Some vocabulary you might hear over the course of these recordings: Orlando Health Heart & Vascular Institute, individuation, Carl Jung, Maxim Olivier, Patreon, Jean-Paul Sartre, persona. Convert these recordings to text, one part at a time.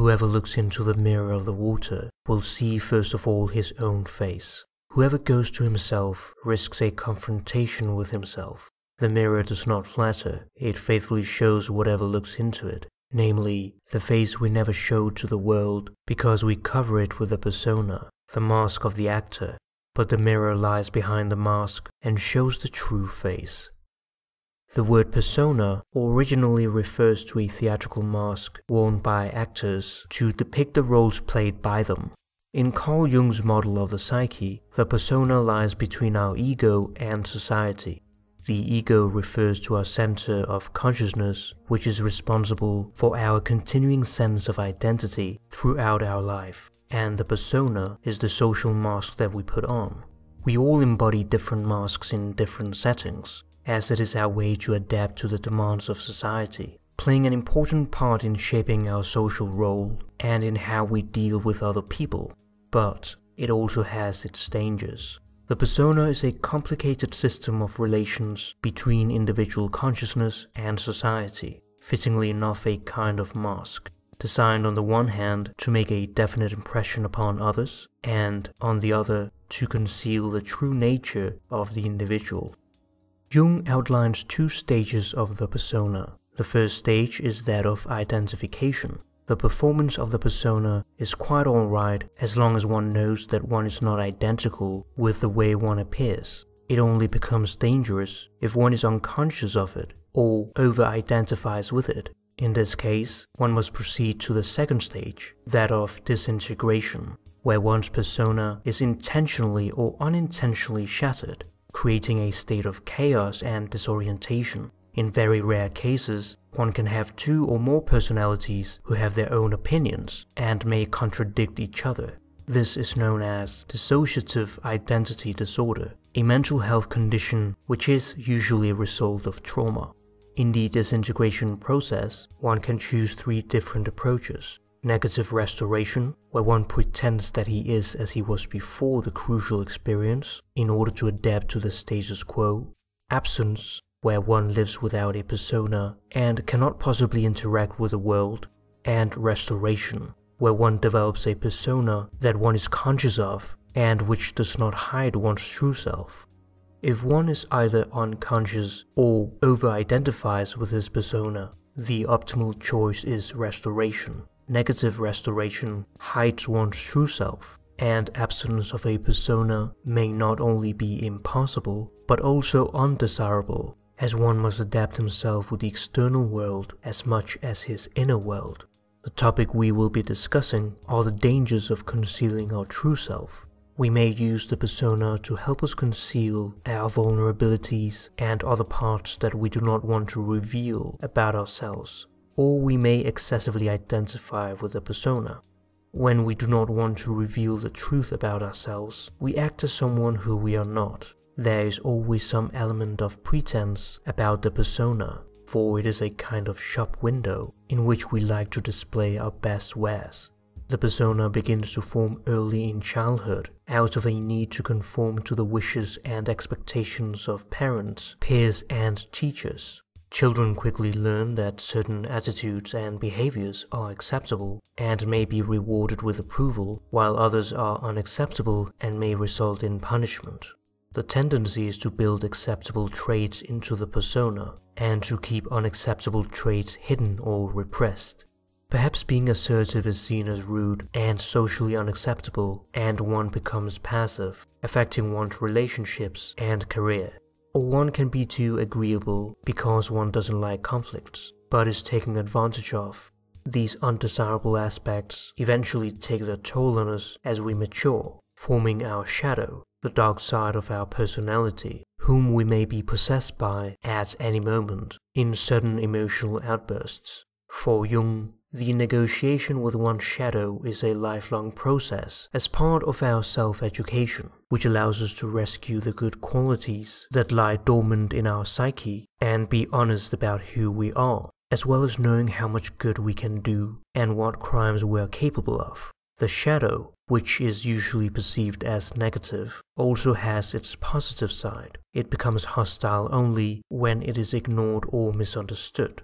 Whoever looks into the mirror of the water will see first of all his own face. Whoever goes to himself risks a confrontation with himself. The mirror does not flatter, it faithfully shows whatever looks into it, namely, the face we never show to the world because we cover it with a persona, the mask of the actor, but the mirror lies behind the mask and shows the true face. The word persona originally refers to a theatrical mask worn by actors to depict the roles played by them. In Carl Jung's model of the psyche, the persona lies between our ego and society. The ego refers to our center of consciousness, which is responsible for our continuing sense of identity throughout our life, and the persona is the social mask that we put on. We all embody different masks in different settings, as it is our way to adapt to the demands of society, playing an important part in shaping our social role and in how we deal with other people. But it also has its dangers. The persona is a complicated system of relations between individual consciousness and society, fittingly enough a kind of mask, designed on the one hand to make a definite impression upon others, and on the other to conceal the true nature of the individual. Jung outlines two stages of the persona. The first stage is that of identification. The performance of the persona is quite alright as long as one knows that one is not identical with the way one appears. It only becomes dangerous if one is unconscious of it or over-identifies with it. In this case, one must proceed to the second stage, that of disintegration, where one's persona is intentionally or unintentionally shattered, creating a state of chaos and disorientation. In very rare cases, one can have two or more personalities who have their own opinions and may contradict each other. This is known as dissociative identity disorder, a mental health condition which is usually a result of trauma. In the disintegration process, one can choose three different approaches. Negative restoration, where one pretends that he is as he was before the crucial experience in order to adapt to the status quo. Absence, where one lives without a persona and cannot possibly interact with the world. And restoration, where one develops a persona that one is conscious of and which does not hide one's true self. If one is either unconscious or over-identifies with his persona, the optimal choice is restoration. Negative restoration hides one's true self, and absence of a persona may not only be impossible, but also undesirable, as one must adapt himself with the external world as much as his inner world. The topic we will be discussing are the dangers of concealing our true self. We may use the persona to help us conceal our vulnerabilities and other parts that we do not want to reveal about ourselves, or we may excessively identify with a persona. When we do not want to reveal the truth about ourselves, we act as someone who we are not. There is always some element of pretense about the persona, for it is a kind of shop window in which we like to display our best wares. The persona begins to form early in childhood, out of a need to conform to the wishes and expectations of parents, peers, and teachers. Children quickly learn that certain attitudes and behaviors are acceptable and may be rewarded with approval, while others are unacceptable and may result in punishment. The tendency is to build acceptable traits into the persona and to keep unacceptable traits hidden or repressed. Perhaps being assertive is seen as rude and socially unacceptable, and one becomes passive, affecting one's relationships and career. Or one can be too agreeable because one doesn't like conflicts, but is taken advantage of. These undesirable aspects eventually take their toll on us as we mature, forming our shadow, the dark side of our personality, whom we may be possessed by at any moment in certain emotional outbursts. For Jung, the negotiation with one's shadow is a lifelong process as part of our self-education, which allows us to rescue the good qualities that lie dormant in our psyche and be honest about who we are, as well as knowing how much good we can do and what crimes we are capable of. The shadow, which is usually perceived as negative, also has its positive side. It becomes hostile only when it is ignored or misunderstood.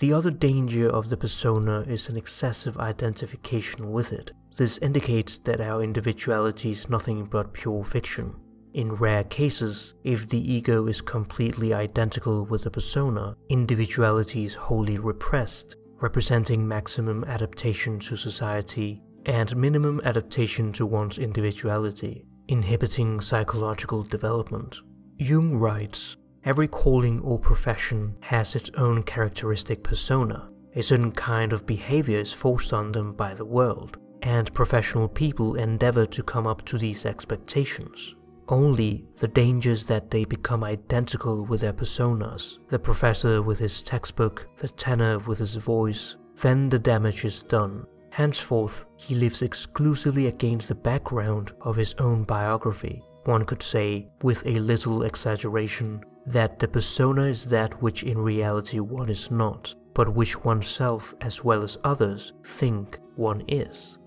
The other danger of the persona is an excessive identification with it. This indicates that our individuality is nothing but pure fiction. In rare cases, if the ego is completely identical with the persona, individuality is wholly repressed, representing maximum adaptation to society and minimum adaptation to one's individuality, inhibiting psychological development. Jung writes, "Every calling or profession has its own characteristic persona. A certain kind of behavior is forced on them by the world, and professional people endeavor to come up to these expectations. Only the danger is that they become identical with their personas, the professor with his textbook, the tenor with his voice. Then the damage is done. Henceforth, he lives exclusively against the background of his own biography. One could say, with a little exaggeration, that the persona is that which in reality one is not, but which oneself as well as others think one is."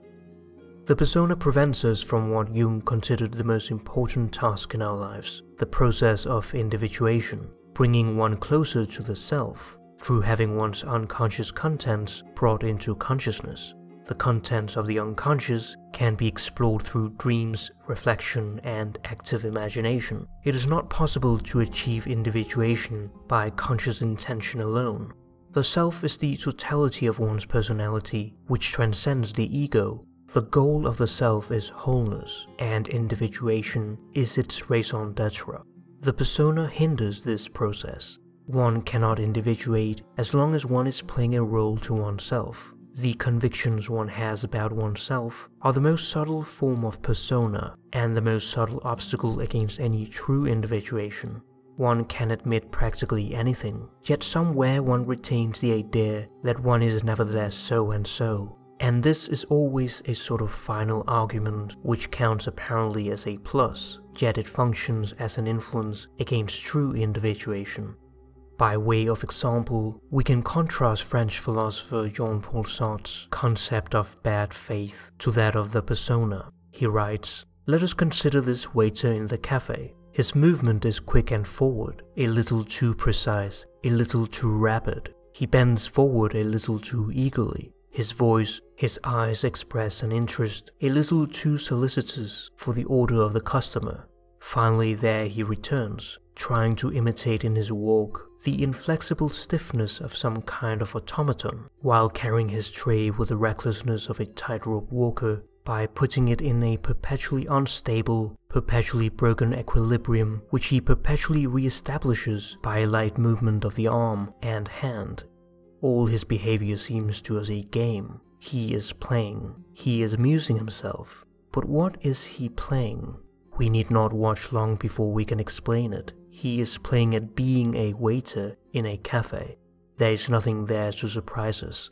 The persona prevents us from what Jung considered the most important task in our lives, the process of individuation, bringing one closer to the self, through having one's unconscious contents brought into consciousness. The contents of the unconscious can be explored through dreams, reflection, and active imagination. It is not possible to achieve individuation by conscious intention alone. The self is the totality of one's personality, which transcends the ego. The goal of the self is wholeness, and individuation is its raison d'etre. The persona hinders this process. One cannot individuate as long as one is playing a role to oneself. The convictions one has about oneself are the most subtle form of persona and the most subtle obstacle against any true individuation. One can admit practically anything, yet somewhere one retains the idea that one is nevertheless so, and this is always a sort of final argument which counts apparently as a plus, yet it functions as an influence against true individuation. By way of example, we can contrast French philosopher Jean-Paul Sartre's concept of bad faith to that of the persona. He writes, "Let us consider this waiter in the cafe. His movement is quick and forward, a little too precise, a little too rapid. He bends forward a little too eagerly. His voice, his eyes express an interest a little too solicitous for the order of the customer. Finally, there he returns, trying to imitate in his walk the inflexible stiffness of some kind of automaton, while carrying his tray with the recklessness of a tightrope walker by putting it in a perpetually unstable, perpetually broken equilibrium which he perpetually re-establishes by a light movement of the arm and hand. All his behavior seems to us a game. He is playing. He is amusing himself. But what is he playing? We need not watch long before we can explain it. He is playing at being a waiter in a cafe. There is nothing there to surprise us."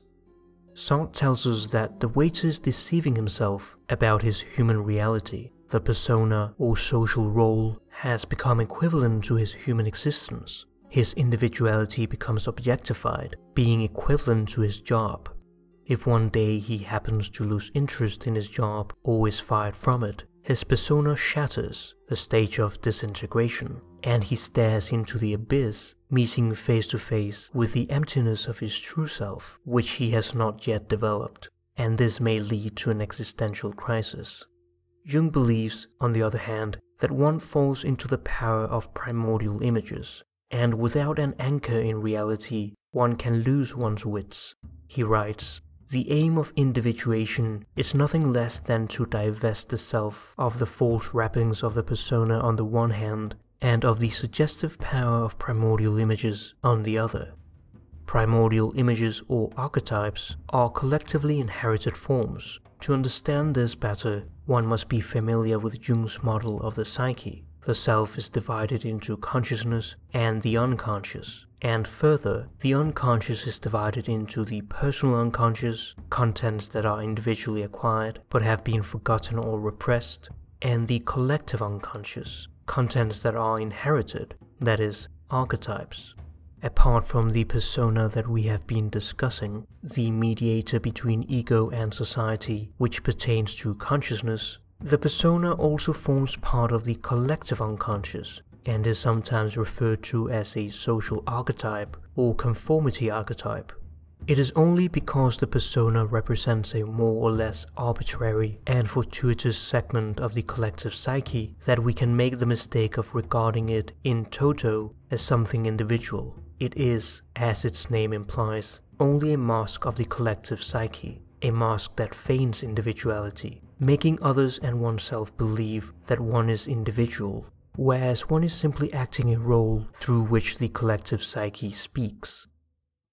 Sartre tells us that the waiter is deceiving himself about his human reality. The persona or social role has become equivalent to his human existence. His individuality becomes objectified, being equivalent to his job. If one day he happens to lose interest in his job or is fired from it, his persona shatters, the stage of disintegration, and he stares into the abyss, meeting face to face with the emptiness of his true self, which he has not yet developed, and this may lead to an existential crisis. Jung believes, on the other hand, that one falls into the power of primordial images, and without an anchor in reality, one can lose one's wits. He writes, "The aim of individuation is nothing less than to divest the self of the false wrappings of the persona on the one hand, and of the suggestive power of primordial images on the other." Primordial images or archetypes are collectively inherited forms. To understand this better, one must be familiar with Jung's model of the psyche. The self is divided into consciousness and the unconscious. And further, the unconscious is divided into the personal unconscious, contents that are individually acquired but have been forgotten or repressed, and the collective unconscious, contents that are inherited, that is, archetypes. Apart from the persona that we have been discussing, the mediator between ego and society, which pertains to consciousness, the persona also forms part of the collective unconscious, and is sometimes referred to as a social archetype or conformity archetype. It is only because the persona represents a more or less arbitrary and fortuitous segment of the collective psyche that we can make the mistake of regarding it in toto as something individual. It is, as its name implies, only a mask of the collective psyche, a mask that feigns individuality, making others and oneself believe that one is individual, whereas one is simply acting a role through which the collective psyche speaks.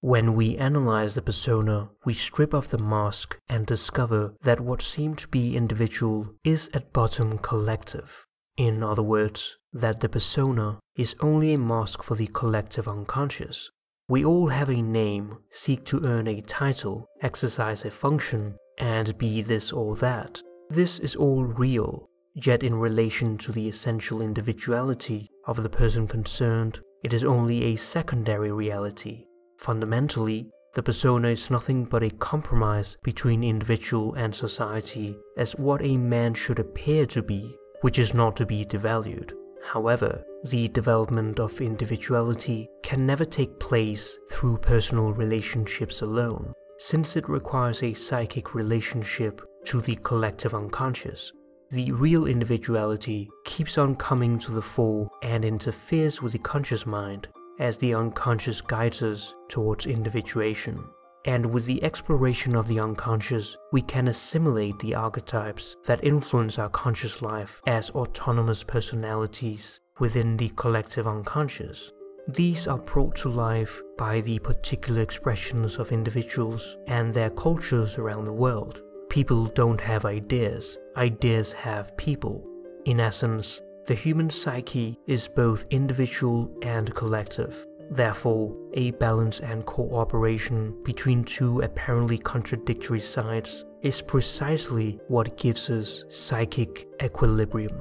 When we analyze the persona, we strip off the mask and discover that what seemed to be individual is at bottom collective. In other words, that the persona is only a mask for the collective unconscious. We all have a name, seek to earn a title, exercise a function, and be this or that. This is all real, yet in relation to the essential individuality of the person concerned, it is only a secondary reality. Fundamentally, the persona is nothing but a compromise between individual and society as what a man should appear to be, which is not to be devalued. However, the development of individuality can never take place through personal relationships alone, since it requires a psychic relationship to the collective unconscious. The real individuality keeps on coming to the fore and interferes with the conscious mind, as the unconscious guides us towards individuation. And with the exploration of the unconscious, we can assimilate the archetypes that influence our conscious life as autonomous personalities within the collective unconscious. These are brought to life by the particular expressions of individuals and their cultures around the world. People don't have ideas, ideas have people. In essence, the human psyche is both individual and collective. Therefore, a balance and cooperation between two apparently contradictory sides is precisely what gives us psychic equilibrium.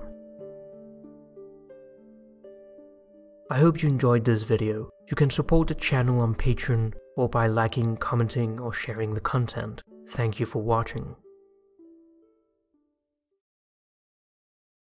I hope you enjoyed this video. You can support the channel on Patreon or by liking, commenting, or sharing the content. Thank you for watching.